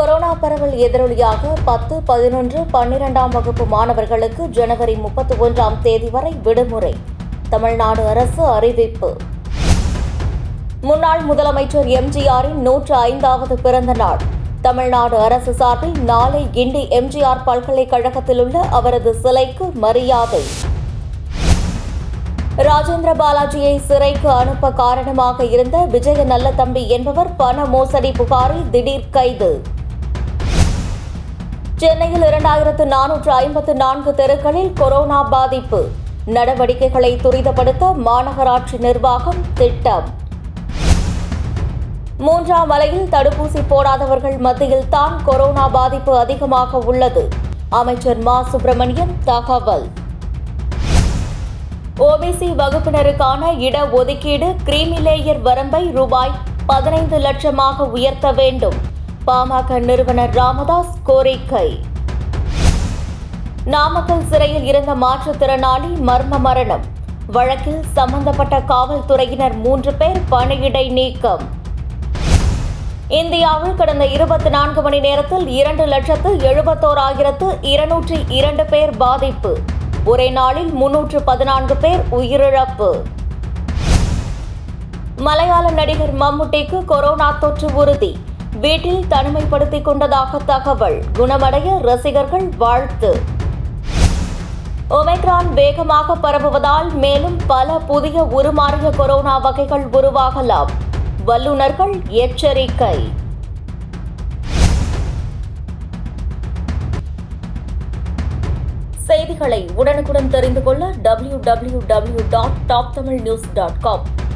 Corona பரவல் எதிரொலியாக 10, 11, 12 வகுப்பு மாணவர்களுக்கு ஜனவரி 31 தேதி வரை விடுமுறை தமிழ்நாடு அரசு அறிவிப்பு. முன்னாள் முதலமைச்சர் எம்ஜிஆரின் 105வது பிறந்த நாள் தமிழ்நாடு அரசு சார்பில் நாளை கிண்டி எம்ஜிஆர் பல்கலைக்கழகத்தில் உள்ள அவரது சிலைக்கு மரியாதை. ராஜேந்திர பாலாஜியை சிறைக்கு அனுப்ப காரணமாக இருந்த விஜய நல்லதம்பி என்பவர் பண மோசடி புகாரில் திடீர் கைது. சென்னையில் 2454 தெருக்களில் கொரோனா பாதிப்பு, நடவடிக்கைகளை துரிதப்படுத்த மாநகராட்சி நிர்வாகம் திட்டம். 3ஆம் அலையில் தடுப்பூசி போடாதவர்கள் மத்தியில் தான் கொரோனா பாதிப்பு அதிகமாக உள்ளது, அமைச்சர் மா சுப்பிரமணியன் தகவல். ஓபிசி வகுப்பினருக்கான இடஒதுக்கீடு கிரீமி லேயர் வரம்பை ரூபாய் 15 லட்சமாக உயர்த்த வேண்டும், பாமக நிறுவனர் ராமதாஸ் கோரிக்கை. நாமக்கல் சிறையில் இருந்த மாற்றுத்திறனாளி மர்ம மரணம் வழக்கில் சம்பந்தப்பட்ட காவல்துறையினர் 3 பேர் பணியிடை நீக்கம். இந்தியாவில் கடந்த 24 மணி நேரத்தில் 2,71,202 பேர் பாதிப்பு, ஒரே நாளில் 314 பேர் உயிரிழப்பு. மலையாள நடிகர் மம்முட்டிக்கு கொரோனா தொற்று உறுதி, வீட்டில் தனிமைப்படுத்திக் கொண்டதாக தகவல், குணமடைய ரசிகர்கள் வாழ்த்து. ஒமைக்ரான் வேகமாக பரவுவதால் மேலும் பல புதிய உருமாறிய கொரோனா வகைகள் உருவாகலாம், வல்லுநர்கள் எச்சரிக்கை. செய்திகளை உடனுக்குடன் தெரிந்து கொள்ள www.toptamilnews.com